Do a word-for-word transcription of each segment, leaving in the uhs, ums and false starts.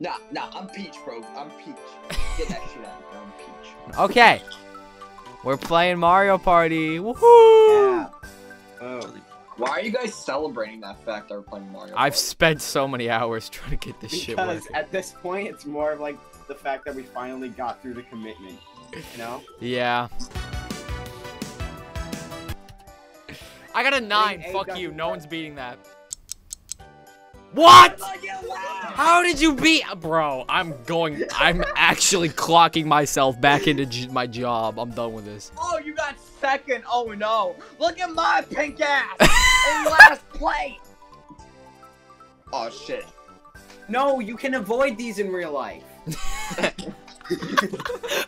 Nah, nah, I'm Peach, bro. I'm Peach. Get that shit out of here. I'm Peach. Okay. We're playing Mario Party. Woohoo! Yeah. Oh. Why are you guys celebrating that fact that we're playing Mario Party? I've spent so many hours trying to get this because shit working. Because at this point, it's more of like the fact that we finally got through the commitment, you know? Yeah. I got a nine. A Fuck you. No one's beating that. What? How did you beat, bro? I'm going. I'm actually clocking myself back into j my job. I'm done with this. Oh, you got second. Oh no! Look at my pink ass in last plate. Oh shit! No, you can avoid these in real life.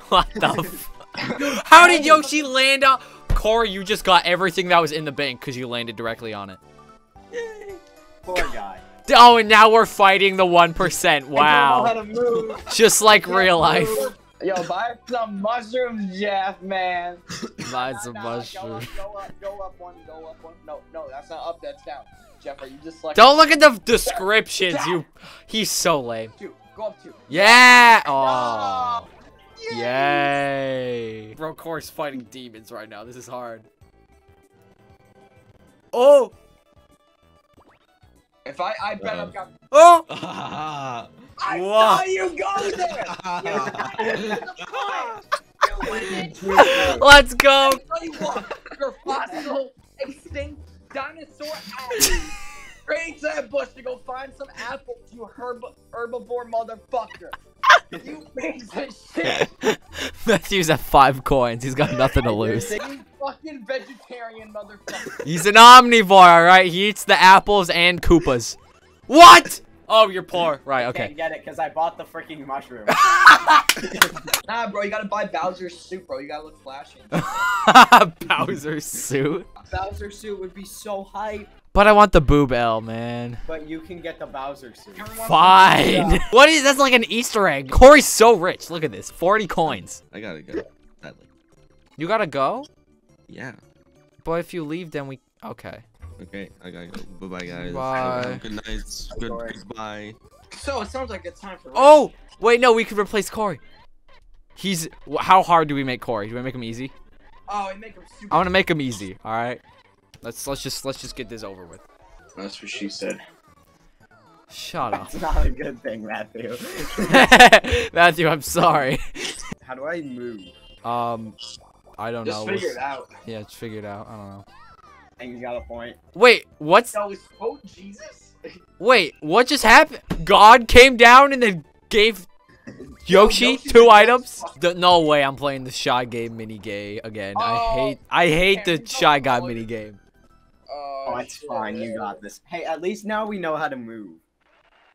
What the? F How did Yoshi land on? Corey, you just got everything that was in the bank because you landed directly on it. Poor guy. Oh, and now we're fighting the one percent. Wow. I don't know how to move. Just like real life. Move. Yo, buy some mushrooms, Jeff, man. Buy some nah, nah, mushrooms. Go up, go up, go up one, go up one. No, no, that's not up, that's down. Jeff, are you just like... Don't look at the descriptions, you... He's so lame. Two, go up two. Yeah! Oh. No. Yay. Yay. Bro, Corey's fighting demons right now. This is hard. Oh! If I, I bet uh, I've got. Oh! Uh, I what? Saw you go there. You the Let's go. You your fossil, extinct dinosaur ass. Raise that bush to go find some apples, you herb herbivore motherfucker. You piece of shit. Matthew's at five coins. He's got nothing to lose. Fucking vegetarian motherfucker. He's an omnivore, alright? He eats the apples and Koopas. What? Oh, you're poor. Right, okay. I can't get it because I bought the freaking mushroom. Nah, bro, you gotta buy Bowser's suit, bro. You gotta look flashy. Bowser's suit? Bowser's suit would be so hype. But I want the boob L, man. But you can get the Bowser suit. Fine. What is that's like an Easter egg. Corey's so rich. Look at this. forty coins. I gotta go. Sadly. You gotta go? Yeah. But if you leave, then we... Okay. Okay, I gotta go. Bye-bye, guys. Bye. Good night. Good goodbye. So, it sounds like it's time for... Oh! Wait, no, we could replace Corey. He's... How hard do we make Corey? Do we make him easy? Oh, we make him super... I want to make him easy, alright? Let's let's just let's just get this over with. That's what she said. Shut up. That's not a good thing, Matthew. Matthew, I'm sorry. How do I move? Um... I don't know. Just figure it out. Yeah, just figure it out. I don't know. I think you got a point. Wait, what's... No, it's, oh, Jesus. Wait, what just happened? God came down and then gave Yoshi, Yo, Yoshi two items? The, no way I'm playing the Shy Game minigame again. Oh, I hate I hate the Shy Guy minigame. Oh, it's fine. You got this. Hey, at least now we know how to move.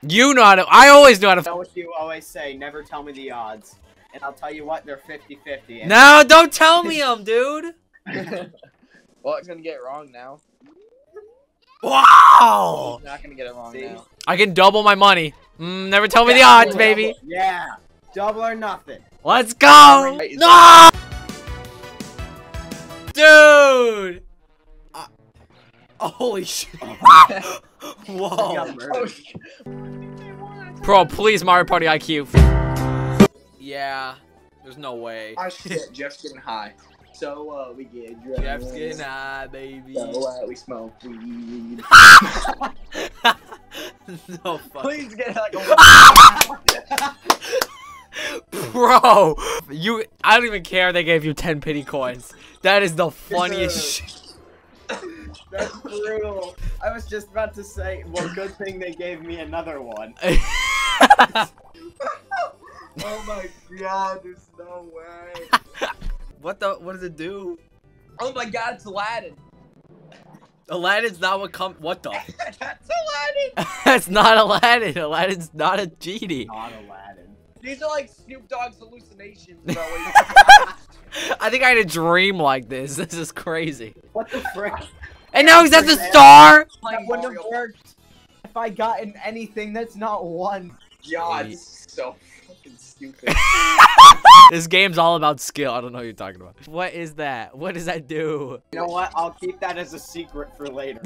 You know how to... I always know how to... That's what you always say. Never tell me the odds. And I'll tell you what, they're fifty fifty. No, don't tell me them, dude! Well, it's gonna get wrong now. Wow! You're not gonna get it wrong See? now. I can double my money. Mm, never tell yeah, me the odds, double, baby. Double. Yeah, double or nothing. Let's go! Wait, no! Dude! Uh, holy shit. Whoa. Bro, please, Mario Party I Q. Yeah, there's no way. Oh shit, Jeff's getting high. So, uh, we get drugs. Jeff's getting high, baby. So, uh, we smoke weed. No fuck. Please get like a Bro, you, I don't even care they gave you ten pity coins. That is the funniest shit. That's brutal. I was just about to say, well, good thing they gave me another one. Oh my god, there's no way. What the? What does it do? Oh my god, it's Aladdin. Aladdin's not what come. What the? That's Aladdin. That's not Aladdin. Aladdin's not a genie. Not Aladdin. These are like Snoop Dogg's hallucinations, bro. I think I had a dream like this. This is crazy. What the frick? And now he's at the star. That wouldn't have worked if I gotten anything. That's not one. God, this is so fucking stupid. This game's all about skill. I don't know what you're talking about. What is that? What does that do? You know what? I'll keep that as a secret for later.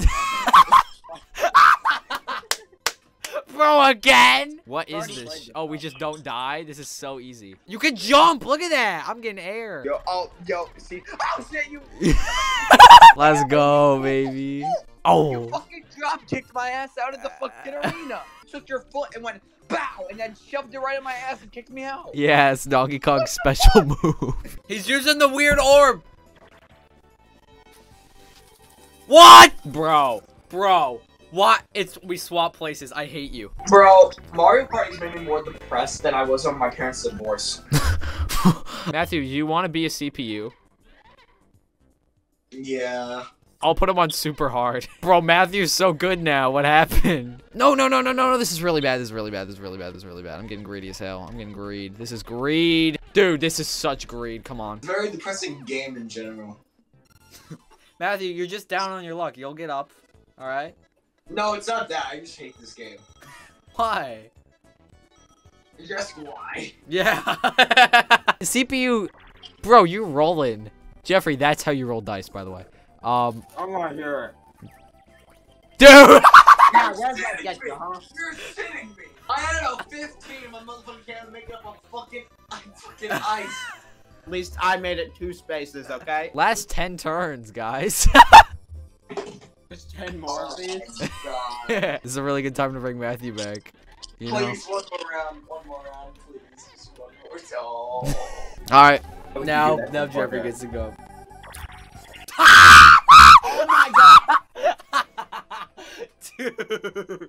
bro, again? What is this? Oh, we just don't die? This is so easy. You can jump! Look at that! I'm getting air. Yo, oh, yo, see. Oh, shit, you. Let's go, baby. Oh. You fucking drop kicked my ass out of the fucking arena. Took your foot and went bow, and then shoved it right in my ass and kicked me out. Yes, Donkey Kong's special move. He's using the weird orb. What? Bro, bro. What? It's we swap places. I hate you, bro. Mario Party's made me more depressed than I was on my parents' divorce. Matthew, you want to be a C P U? Yeah. I'll put him on super hard, bro. Matthew's so good now. What happened? No, no, no, no, no, no. This is really bad. This is really bad. This is really bad. This is really bad. I'm getting greedy as hell. I'm getting greed. This is greed, dude. This is such greed. Come on. Very depressing game in general. Matthew, you're just down on your luck. You'll get up. All right. No, it's not that. I just hate this game. Why? You're asking why? Yeah. C P U, bro, you rolling. Jeffrey, that's how you roll dice, by the way. Um. I'm gonna hear it. Dude! Yeah, where's that get you, huh? You're shitting me. I had a fifteen in my motherfucking can to make up a fucking, fucking ice. At least I made it two spaces, okay? Last ten turns, guys. There's ten more of these. This is a really good time to bring Matthew back. You please, know? One more round, one more round, please. Just one more. Oh. Alright, now, now Jeffrey gets to go. Oh my god! Dude.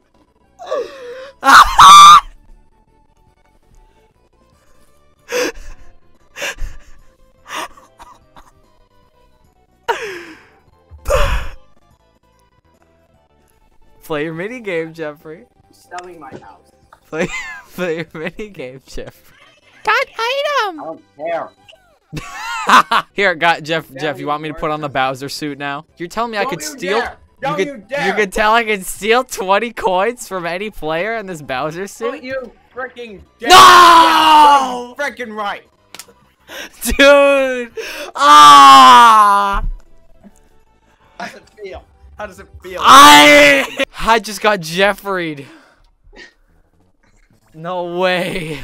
Play your mini game, Jeffrey. Selling my house. Play, play your mini game, Jeffrey. Got item. I don't care. Here, got Jeff. Now Jeff, you, you want me to put on the Bowser suit now? You're telling me don't I could you steal? Dare. Don't you, could, you dare! You could tell I could steal twenty coins from any player in this Bowser suit. Don't you freaking dare! No! Yeah, freaking right, dude. Ah! How does it feel? How does it feel? I. I just got Jeffried. No way.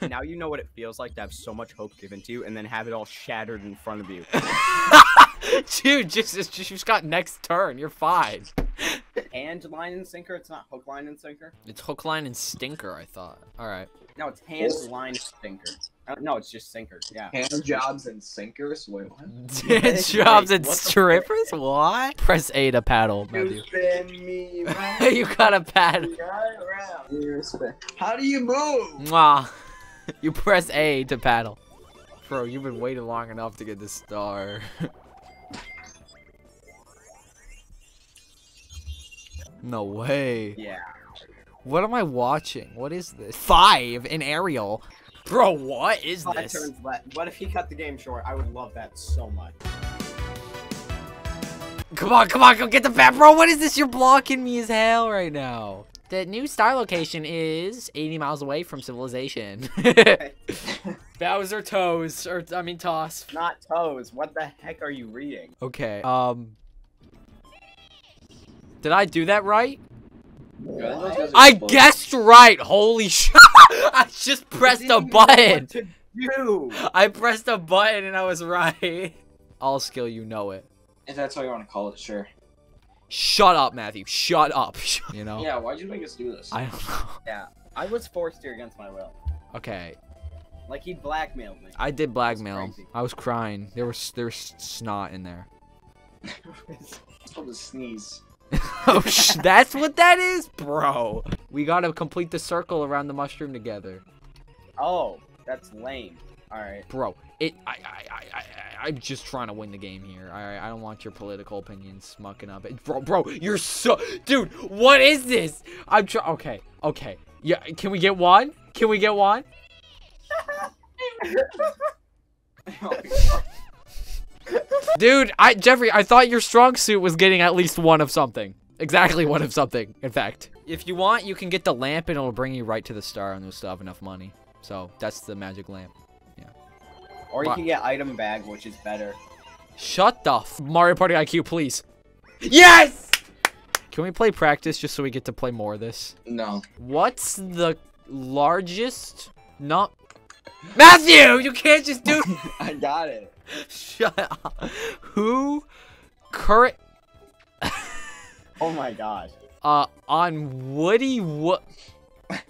Now you know what it feels like to have so much hope given to you and then have it all shattered in front of you. Dude, just, just, just got next turn. You're fine. Hand, line, and sinker? It's not hook, line, and sinker? It's hook, line, and stinker, I thought. All right. No, it's hand, line, and stinker. No, it's just sinkers, yeah. Hand jobs and sinkers? Wait, what? Hand jobs and strippers? What? Press A to paddle, Matthew. You spin me right. You gotta paddle. Right around. How do you move? Mwah. You press A to paddle. Bro, you've been waiting long enough to get this star. No way. Yeah. What am I watching? What is this? Five in aerial. Bro, what is Five this? Turns left. What if he cut the game short? I would love that so much. Come on, come on, go get the bat, bro. What is this? You're blocking me as hell right now. The new star location is eighty miles away from civilization. Bowser toes, or I mean toss. Not toes. What the heck are you reading? Okay. Um. Did I do that right? What? I guessed right. Holy shit. I just pressed a button. I pressed a button and I was right. All skill, you know it. If that's how you want to call it, sure. Shut up, Matthew. Shut up. You know? Yeah, why'd you make us do this? I don't know. Yeah, I was forced here against my will. Okay. Like, he blackmailed me. I did blackmail him. I was crying. There was, there was snot in there. I was supposed to sneeze. Oh, sh that's what that is, bro. We gotta complete the circle around the mushroom together. Oh, that's lame. All right, bro. It. I. I. I. I I'm just trying to win the game here. All right. I don't want your political opinions mucking up. It, bro, bro, you're so. Dude, what is this? I'm trying. Okay. Okay. Yeah. Can we get one? Can we get one? Dude, I Jeffrey, I thought your strong suit was getting at least one of something. Exactly one of something, in fact. If you want, you can get the lamp and it'll bring you right to the star and you'll still have enough money. So, that's the magic lamp. Yeah. Or you wow. can get item bag, which is better. Shut the f- Mario Party I Q, please. Yes! Can we play practice just so we get to play more of this? No. What's the largest... Not... Matthew! You can't just do... I got it. Shut up. Who... Current... Oh my gosh. Uh, on Woody What?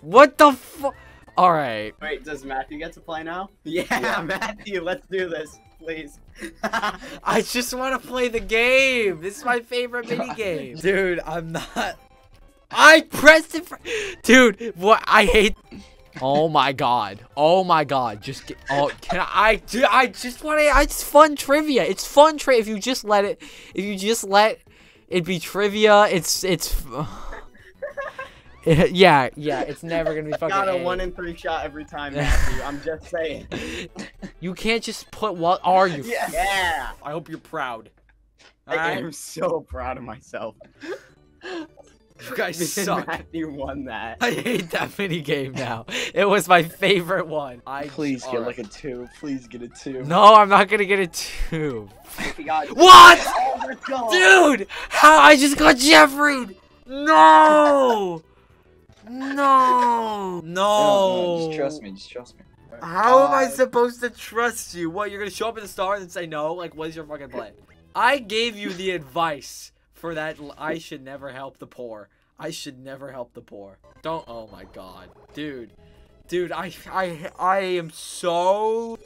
What the fu- Alright. Wait, does Matthew get to play now? Yeah, yeah. Matthew, let's do this, please. I just want to play the game. This is my favorite minigame. Dude, I'm not- I pressed it for- Dude, what- I hate- Oh my god. Oh my god. Just get- Oh, can I- I, dude, I just want to- It's fun trivia. It's fun trivia if you just let it- If you just let- It'd be trivia. It's it's. yeah, yeah. It's never gonna be fucking. Got a, a one in three shot every time, Matthew. I'm just saying. You can't just put. What are you? Yeah. yeah. I hope you're proud. I am so proud of myself. You guys suck. Matthew won that. I hate that mini game now. It was my favorite one. I Please get right. like a two. Please get a two. No, I'm not gonna get a two. What? Oh, dude, how I just got Jeffrey'd. No. no. No. No. Just trust me. Just trust me. How uh, am I supposed to trust you? What? You're gonna show up at the stars and say no? Like, what is your fucking plan? I gave you the advice. For that, I should never help the poor. I should never help the poor. Don't. Oh my god, dude, dude. I, I, I am so.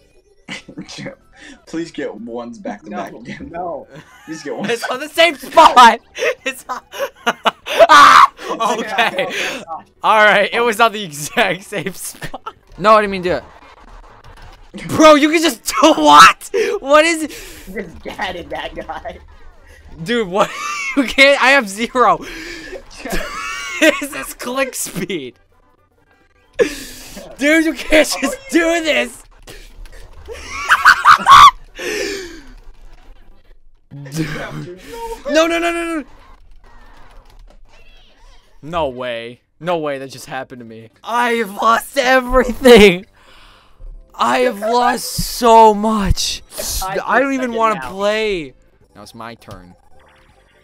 Please get ones back to no, back again. No. Please get ones. It's on the same spot. It's. On... ah. Okay. Yeah, no, all right. It was on the exact same spot. No, I didn't mean to do it. Bro, you can just do what? What is it? You just gadded that guy. Dude, what? You can't. I have zero. This is click speed. Dude, you can't just do this. Dude. No, no, no, no, no. No way. No way that just happened to me. I have lost everything. I have lost so much. I don't even want to play. Now it's my turn.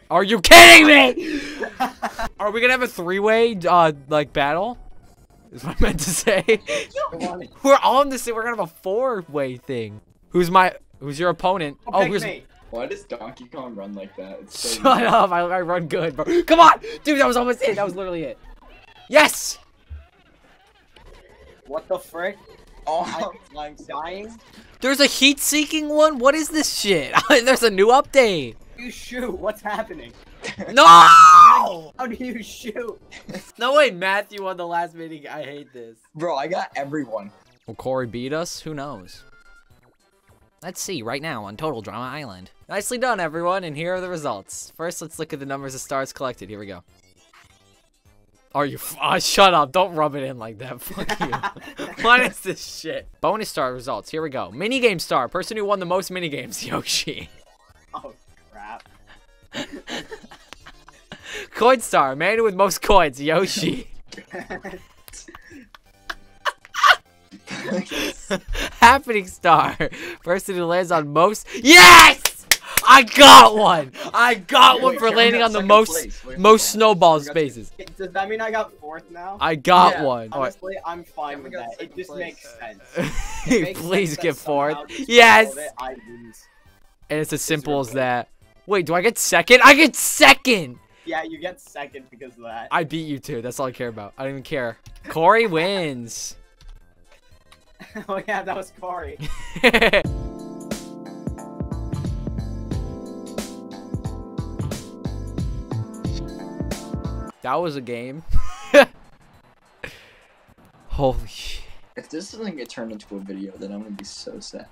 Are you kidding me? Are we gonna have a three-way uh like battle? Is what I meant to say. We're on the same. We're gonna have a four-way thing. Who's my? Who's your opponent? Oh, oh here's. Why does Donkey Kong run like that? It's so Shut easy. up! I, I run good, bro. Come on, dude. That was almost it. That was literally it. Yes. What the frick? Oh, I'm dying. There's a heat-seeking one? What is this shit? There's a new update. You shoot. What's happening? No! How do you shoot? No way Matthew won the last meeting. I hate this. Bro, I got everyone. Will Corey beat us? Who knows? Let's see right now on Total Drama Island. Nicely done, everyone, and here are the results. First, let's look at the numbers of stars collected. Here we go. Are you f uh, shut up. Don't rub it in like that. Fuck you. What is this shit? Bonus star results. Here we go. Minigame star. Person who won the most minigames, Yoshi. Oh, crap. Coin star. Man with most coins, Yoshi. Happening star. Person who lands on most. Yes! I got one! I got wait, one for wait, landing on the most wait, most snowball spaces. Does that mean I got fourth now? I got yeah, one. Honestly, I'm fine yeah, with that. It just place. makes sense. It makes Please sense get fourth. Yes! It, I and it's as simple as that. Wait, do I get second? I get second! Yeah, you get second because of that. I beat you too. That's all I care about. I don't even care. Corey wins. Oh yeah, that was Corey. That was a game. Holy shit. If this doesn't get turned into a video, then I'm gonna be so sad.